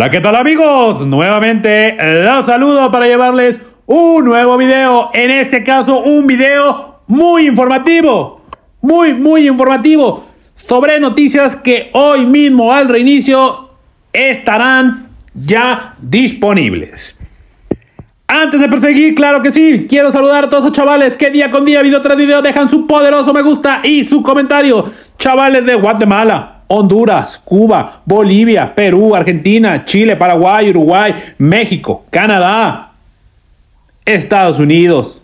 Hola, ¿qué tal amigos? Nuevamente los saludo para llevarles un nuevo video. En este caso un video muy informativo, muy informativo, sobre noticias que hoy mismo al reinicio estarán ya disponibles. Antes de proseguir, claro que sí, quiero saludar a todos los chavales que día con día, video tras video, dejan su poderoso me gusta y su comentario. Chavales de Guatemala, Honduras, Cuba, Bolivia, Perú, Argentina, Chile, Paraguay, Uruguay, México, Canadá, Estados Unidos.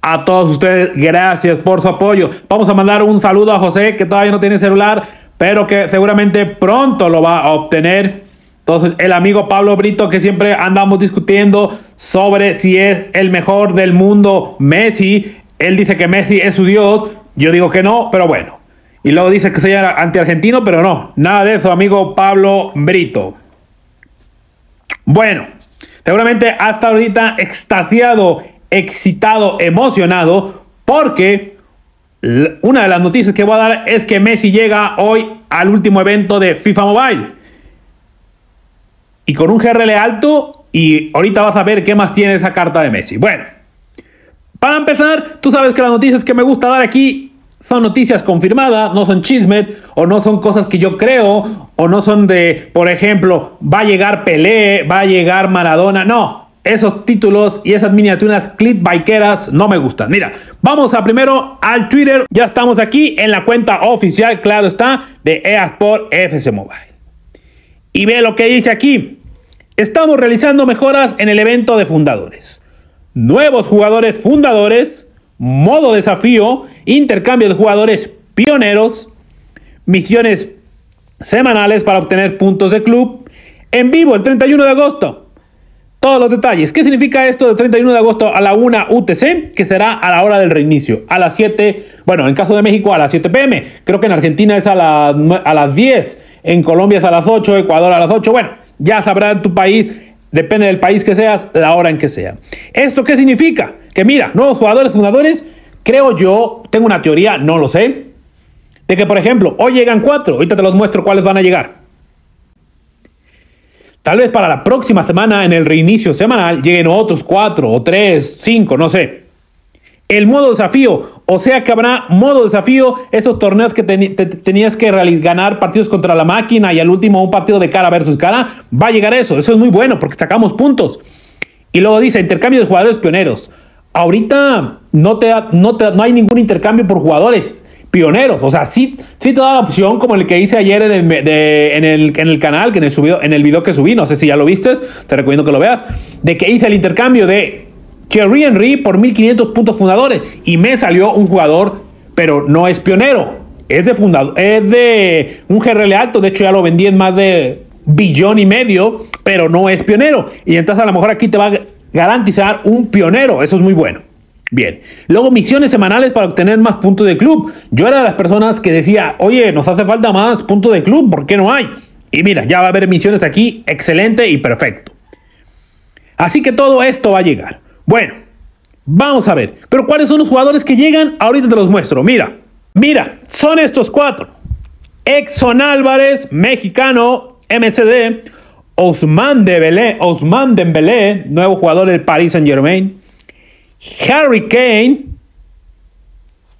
A todos ustedes, gracias por su apoyo. Vamos a mandar un saludo a José, que todavía no tiene celular, pero que seguramente pronto lo va a obtener. Entonces, el amigo Pablo Brito, que siempre andamos discutiendo sobre si es el mejor del mundo Messi. Él dice que Messi es su dios. Yo digo que no, pero bueno. Y luego dice que soy antiargentino, pero no. Nada de eso, amigo Pablo Brito. Bueno, seguramente hasta ahorita extasiado, excitado, emocionado, porque una de las noticias que voy a dar es que Messi llega hoy al último evento de FIFA Mobile. Y con un GRL alto, y ahorita vas a ver qué más tiene esa carta de Messi. Bueno, para empezar, tú sabes que las noticias que me gusta dar aquí son noticias confirmadas, no son chismes, o no son cosas que yo creo, o no son de, por ejemplo, va a llegar Pelé, va a llegar Maradona. No, esos títulos y esas miniaturas clickbaiteras no me gustan. Mira, vamos a primero al Twitter. Ya estamos aquí en la cuenta oficial, claro está, de EA Sports FC Mobile. Y ve lo que dice aquí. Estamos realizando mejoras en el evento de fundadores. Nuevos jugadores fundadores, modo desafío, intercambio de jugadores pioneros, misiones semanales para obtener puntos de club, en vivo el 31 de agosto. Todos los detalles. ¿Qué significa esto del 31 de agosto a la 1 UTC? Que será a la hora del reinicio. A las 7, bueno, en caso de México a las 7 pm. Creo que en Argentina es a las 10. En Colombia es a las 8, Ecuador a las 8. Bueno, ya sabrá en tu país, depende del país que seas, la hora en que sea. ¿Esto qué significa? Que mira, nuevos jugadores fundadores, creo yo, tengo una teoría, no lo sé, de que por ejemplo, hoy llegan 4, ahorita te los muestro cuáles van a llegar. Tal vez para la próxima semana, en el reinicio semanal, lleguen otros 4 o 3, 5, no sé. El modo desafío, o sea que habrá modo desafío, esos torneos que tenías que ganar partidos contra la máquina y al último un partido de cara versus cara, va a llegar eso es muy bueno porque sacamos puntos. Y luego dice intercambio de jugadores pioneros. Ahorita no hay ningún intercambio por jugadores pioneros, o sea, sí te da la opción como el que hice ayer en el canal, que en el video que subí, no sé si ya lo viste, te recomiendo que lo veas, de que hice el intercambio de Thierry Henry por 1500 puntos fundadores y me salió un jugador, pero no es pionero, es de fundador, es de un GRL alto, de hecho ya lo vendí en más de 1,5 billones, pero no es pionero, y entonces a lo mejor aquí te va a garantizar un pionero, eso es muy bueno. Bien, luego misiones semanales para obtener más puntos de club. Yo era de las personas que decía, oye, nos hace falta más puntos de club, ¿por qué no hay? Y mira, ya va a haber misiones aquí, excelente y perfecto. Así que todo esto va a llegar. Bueno, vamos a ver. Pero ¿cuáles son los jugadores que llegan? Ahorita te los muestro. Mira, son estos 4. Edson Álvarez, mexicano, MCD. Ousmane Dembélé, nuevo jugador del Paris Saint Germain. Harry Kane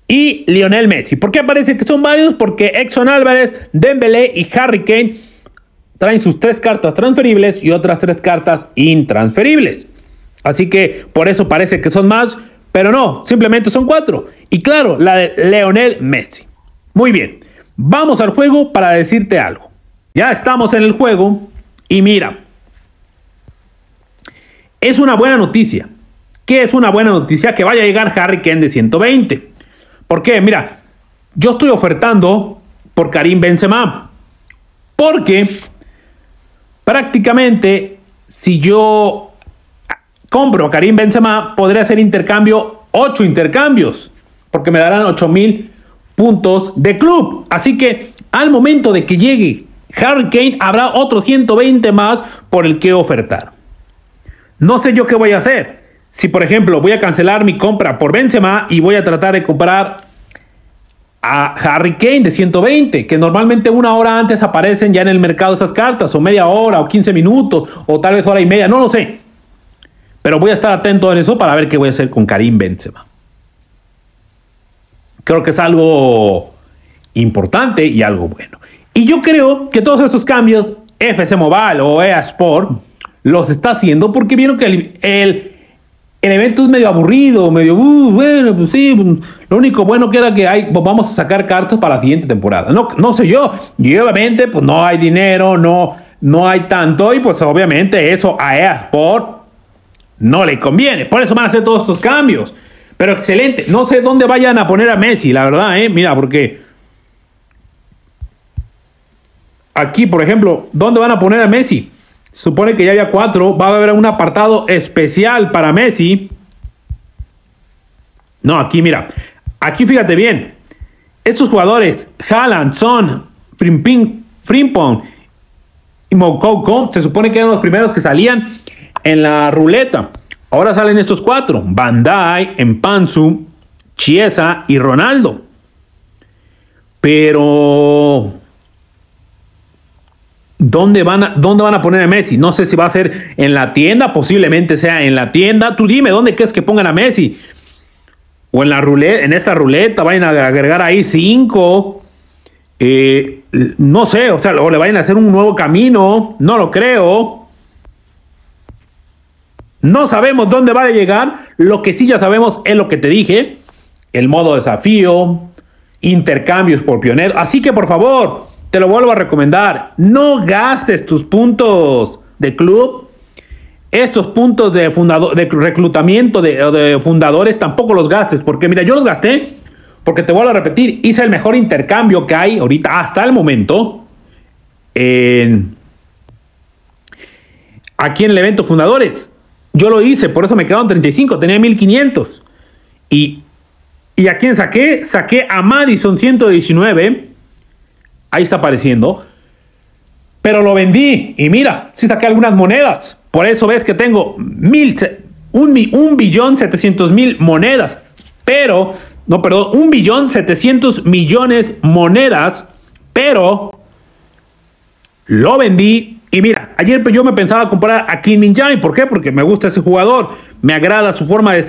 y Lionel Messi. ¿Por qué parece que son varios? Porque Edson Álvarez, Dembélé y Harry Kane traen sus 3 cartas transferibles y otras 3 cartas intransferibles. Así que por eso parece que son más, pero no, simplemente son 4. Y claro, la de Lionel Messi. Muy bien, vamos al juego para decirte algo. Ya estamos en el juego y mira, es una buena noticia. ¿Qué es una buena noticia? Que vaya a llegar Harry Kane de 120. ¿Por qué? Mira, yo estoy ofertando por Karim Benzema. Porque prácticamente si yo compro a Karim Benzema, podré hacer intercambio, 8 intercambios, porque me darán 8000 puntos de club. Así que al momento de que llegue Harry Kane, habrá otros 120 más por el que ofertar. No sé yo qué voy a hacer. Si por ejemplo voy a cancelar mi compra por Benzema y voy a tratar de comprar a Harry Kane de 120, que normalmente una hora antes aparecen ya en el mercado esas cartas, o media hora, o 15 minutos, o tal vez hora y media, no lo sé. Pero voy a estar atento en eso para ver qué voy a hacer con Karim Benzema. Creo que es algo importante y algo bueno. Y yo creo que todos estos cambios, FC Mobile o EA Sports, los está haciendo porque vieron que el evento es medio aburrido, medio, bueno, pues sí, lo único bueno que era que hay, pues vamos a sacar cartas para la siguiente temporada. No sé yo, y obviamente pues no hay dinero, no hay tanto, y pues obviamente eso a EA Sports no le conviene. Por eso van a hacer todos estos cambios. Pero excelente. No sé dónde vayan a poner a Messi, la verdad, mira, porque aquí, por ejemplo, ¿dónde van a poner a Messi? Supone que ya había 4. Va a haber un apartado especial para Messi. No, aquí, mira. Aquí, fíjate bien. Estos jugadores, Haaland, Son, Frimpong y Mokoko, se supone que eran los primeros que salían en la ruleta. Ahora salen estos 4. Bandai, Mpanzu, Chiesa y Ronaldo. Pero ¿Dónde van a poner a Messi? No sé si va a ser en la tienda, posiblemente sea en la tienda. Tú dime, ¿dónde crees que pongan a Messi? O en la ruleta, en esta ruleta, vayan a agregar ahí 5. No sé, o sea, o le vayan a hacer un nuevo camino. No lo creo. No sabemos dónde va a llegar. Lo que sí ya sabemos es lo que te dije. El modo desafío, intercambios por pionero. Así que, por favor, te lo vuelvo a recomendar, no gastes tus puntos de club, estos puntos de reclutamiento de fundadores tampoco los gastes, porque mira, yo los gasté, porque te vuelvo a repetir, hice el mejor intercambio que hay ahorita hasta el momento, aquí en el evento fundadores, yo lo hice, por eso me quedaron 35, tenía 1500, y a quién saqué, a Madison 119, ahí está apareciendo, pero lo vendí, y mira, sí saqué algunas monedas, por eso ves que tengo 1.700.000 monedas, pero, no, perdón, 1.700.000.000 monedas, pero lo vendí, y mira, ayer yo me pensaba comprar a Kim Min-jae, ¿por qué? Porque me gusta ese jugador, me agrada su forma de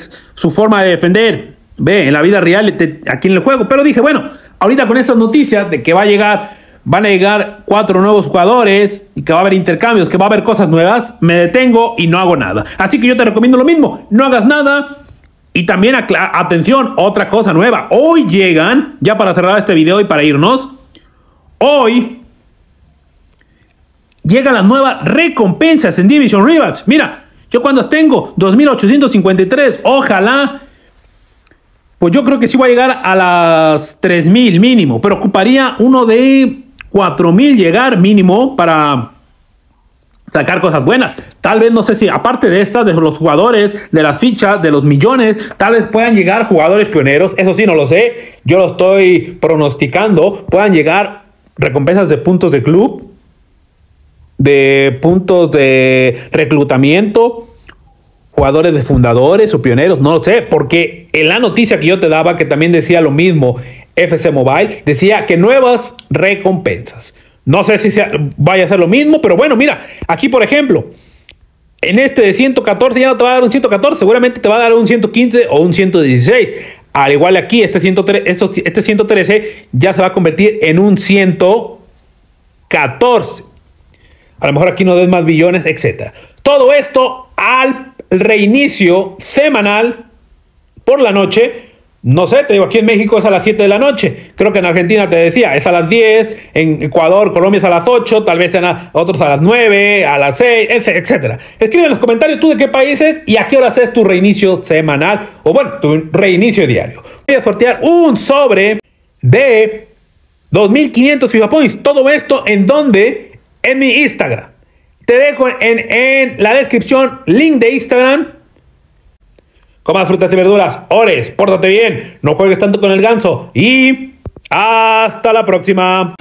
defender, ve, en la vida real, aquí en el juego, pero dije, bueno, ahorita con estas noticias de que van a llegar 4 nuevos jugadores y que va a haber intercambios, que va a haber cosas nuevas, me detengo y no hago nada. Así que yo te recomiendo lo mismo, no hagas nada. Y también, atención, otra cosa nueva. Hoy llegan, ya para cerrar este video y para irnos, hoy llegan las nuevas recompensas en Division Rivals. Mira, yo cuántas tengo, 2.853, ojalá. Pues yo creo que sí va a llegar a las 3.000 mínimo. Pero ocuparía uno de 4.000 llegar mínimo para sacar cosas buenas. Tal vez, no sé si, aparte de estas, de los jugadores, de las fichas, de los millones, tal vez puedan llegar jugadores pioneros. Eso sí, no lo sé. Yo lo estoy pronosticando. Puedan llegar recompensas de puntos de club, de puntos de reclutamiento, jugadores de fundadores o pioneros, no lo sé, porque en la noticia que yo te daba, que también decía lo mismo FC Mobile, decía que nuevas recompensas. No sé si vaya a ser lo mismo, pero bueno, mira, aquí por ejemplo, en este de 114 ya no te va a dar un 114, seguramente te va a dar un 115 o un 116. Al igual aquí, este 113 ya se va a convertir en un 114. A lo mejor aquí nos den más billones, etc. Todo esto al reinicio semanal por la noche, no sé, te digo, aquí en México es a las 7 de la noche, creo que en Argentina te decía, es a las 10, en Ecuador, Colombia es a las 8, tal vez otros a las 9, a las 6, etcétera. Escribe en los comentarios tú de qué país es y a qué horas es tu reinicio semanal, o bueno, tu reinicio diario. Voy a sortear un sobre de 2.500 FIFA Points, todo esto en donde, en mi Instagram. Te dejo en la descripción link de Instagram. Comas frutas y verduras, ores, pórtate bien, no juegues tanto con el ganso y hasta la próxima.